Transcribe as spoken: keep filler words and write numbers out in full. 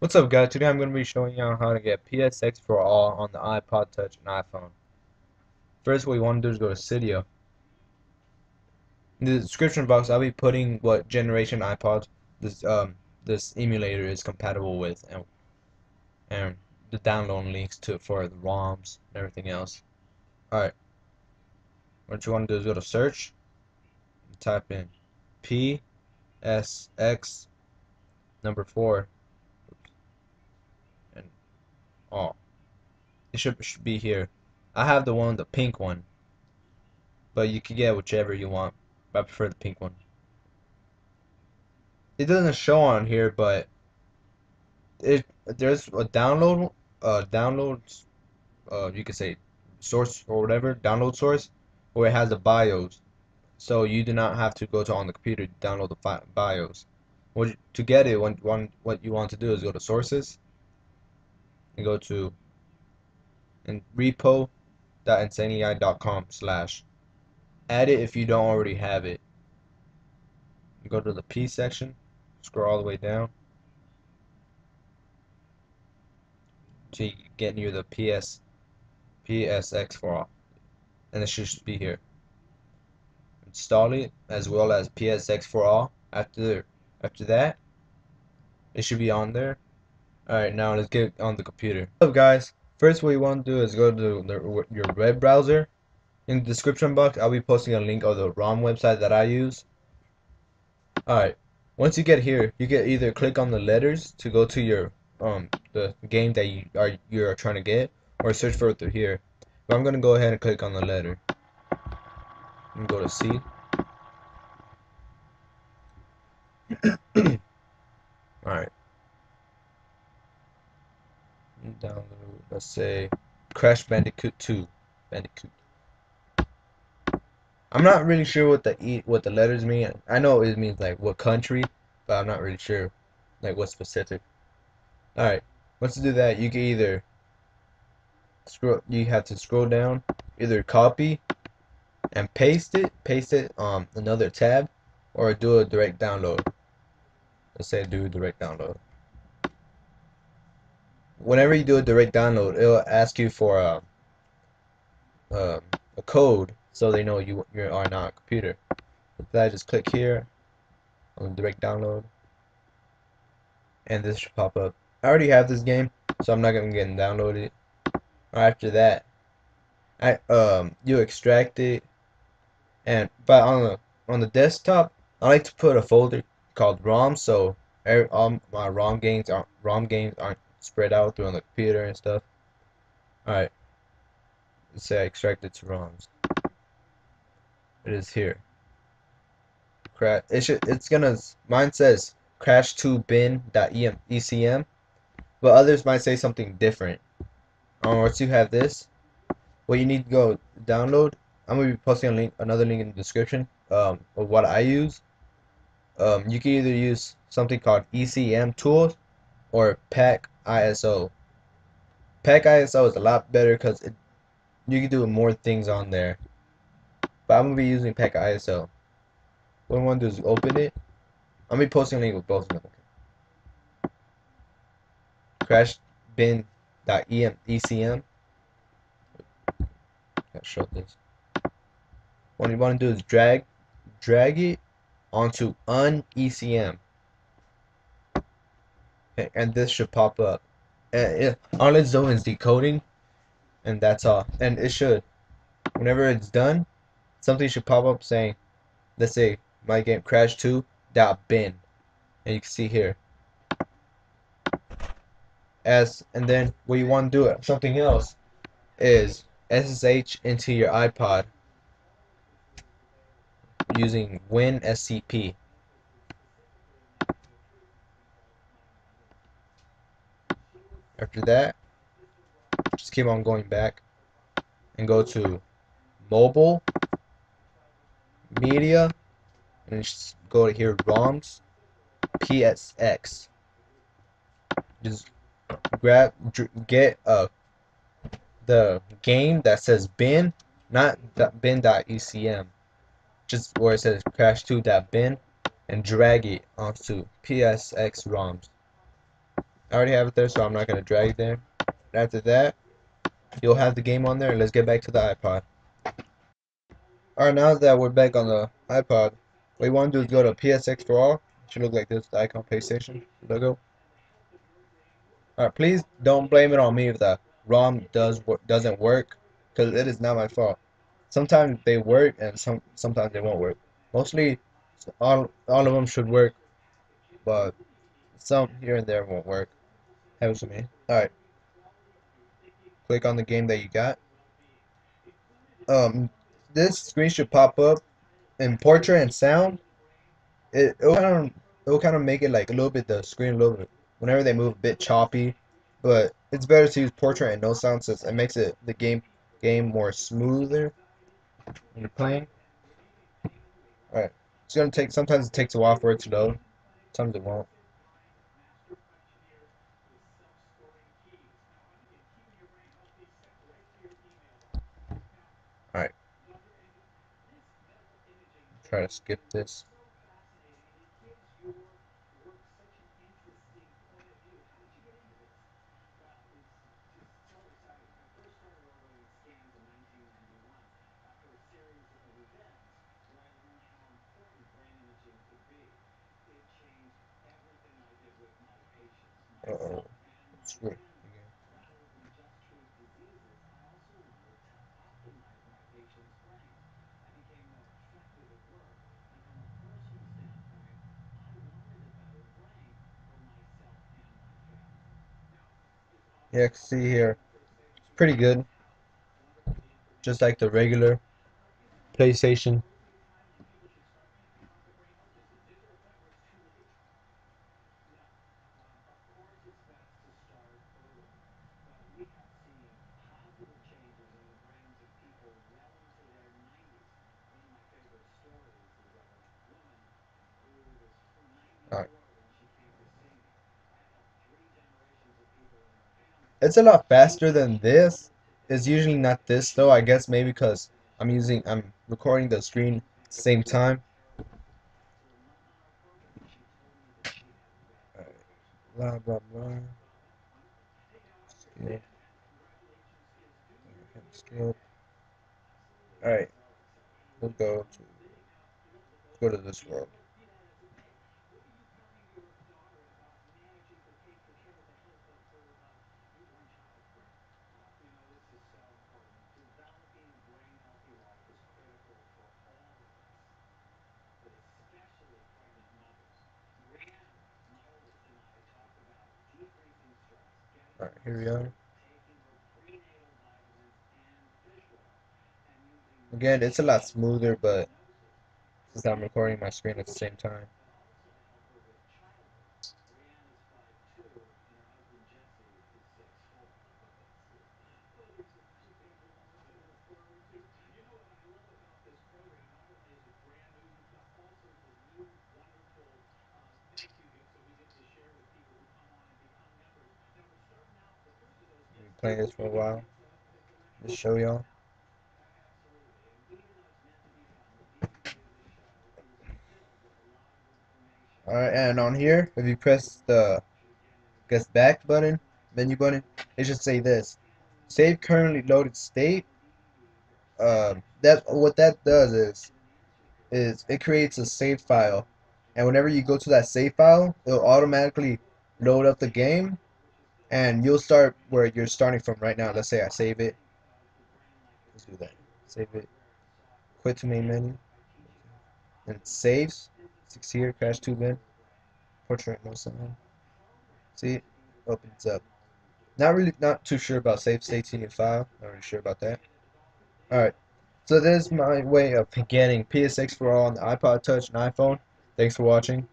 What's up guys, today I'm going to be showing you how to get P S X four all on the iPod Touch and iPhone. First what we want to do is go to Cydia. In the description box I'll be putting what generation iPod this um, this emulator is compatible with and, and the download links to for the ROMs and everything else. Alright, what you want to do is go to search and type in P S X number four. Oh, it should, should be here. I have the one, the pink one, but you can get whichever you want. But I prefer the pink one. It doesn't show on here, but it there's a download, uh, downloads, uh, you could say source or whatever, download source, where it has the BIOS. So you do not have to go to on the computer to download the BIOS. What to get it? When one, what you want to do is go to sources. And go to and repo dot insanity dot com slash add it if you don't already have it. You go to the P section, scroll all the way down to get near the P S P S X four all, and it should be here. Install it as well as P S X four all. After after that, it should be on there. Alright, now let's get on the computer. What's up guys, first what you want to do is go to the, your web browser. In the description box I'll be posting a link of the ROM website that I use. Alright, once you get here you can either click on the letters to go to your um the game that you are you are trying to get, or search for it through here. But I'm going to go ahead and click on the letter and go to C. Alright, download, let's say Crash Bandicoot two. Bandicoot. I'm not really sure what the e what the letters mean. I know it means like what country, but I'm not really sure like what specific. All right, once you do that, you can either scroll. You have to scroll down, either copy and paste it, paste it on um, another tab, or do a direct download. Let's say do a direct download. Whenever you do a direct download, it'll ask you for a, a, a code so they know you, you are not a computer. With that, just click here on direct download, and this should pop up. I already have this game, so I'm not going to get and download it. Right after that, I um you extract it, and but on the on the desktop, I like to put a folder called ROM, so every, all my ROM games aren't ROM games aren't spread out through on the computer and stuff. Alright, let's say I extract it to ROMs. It is here. Crash. It should. It's gonna. Mine says crash two bin dot E C M, but others might say something different. Um, once you have this, what you need to go download. I'm gonna be posting a link, another link in the description um, of what I use. Um, you can either use something called E C M tools or pack I S O. Pack I S O is a lot better because it you can do more things on there. But I'm gonna be using pack I S O. What I want to do is open it. I'm gonna be posting a link with both of them. crash bin dot E C M. Gotta show this. What you want to do is drag, drag it onto un E C M. And this should pop up, and it, on its own is decoding, and that's all. And it should, whenever it's done, something should pop up saying, let's say my game crash two dot bin, and you can see here. As and then what you want to do it something else is S S H into your iPod using win S C P. After that, just keep on going back and go to mobile, media, and just go to here, ROMs, P S X. Just grab, get uh, the game that says bin, not bin dot E C M, just where it says crash two dot bin, and drag it onto P S X ROMs. I already have it there, so I'm not going to drag there. And after that, you'll have the game on there, and let's get back to the iPod. Alright, now that we're back on the iPod, what you want to do is go to P S X four all. It should look like this, the icon, PlayStation logo. Alright, please don't blame it on me if the ROM does doesn't work, because it is not my fault. Sometimes they work, and some sometimes they won't work. Mostly, all, all of them should work, but some here and there won't work. Happens to me. Alright. Click on the game that you got. Um, this screen should pop up in portrait and sound. It it'll kind of it'll kind of make it like a little bit the screen a little bit whenever they move a bit choppy, but it's better to use portrait and no sound since it makes it the game game more smoother when you're playing. All right, it's gonna take. Sometimes it takes a while for it to load. Sometimes it won't. Alright. Try to skip this. Uh oh. That's good. Yeah, you can see here, it's pretty good, just like the regular PlayStation. It's a lot faster than this. It's usually not this though. I guess maybe because I'm using, I'm recording the screen at the same time. All right. Blah blah blah. Skip. Skip. All right. We'll go to go to this world. Alright, here we are. Again, it's a lot smoother, but since I'm recording my screen at the same time. Playing this for a while, just show y'all. Alright, and on here, if you press the I guess back button, menu button, it should say this: save currently loaded state. Uh, that what that does is, is it creates a save file, and whenever you go to that save file, it'll automatically load up the game. And you'll start where you're starting from right now. Let's say I save it. Let's do that. Save it. Quit to main menu. And it saves. Six here. Crash two bin. Portrait no sound. See, it opens up. Not really. Not too sure about save states in your file. Not really sure about that. All right. So this is my way of getting P S X four all on the iPod Touch and iPhone. Thanks for watching.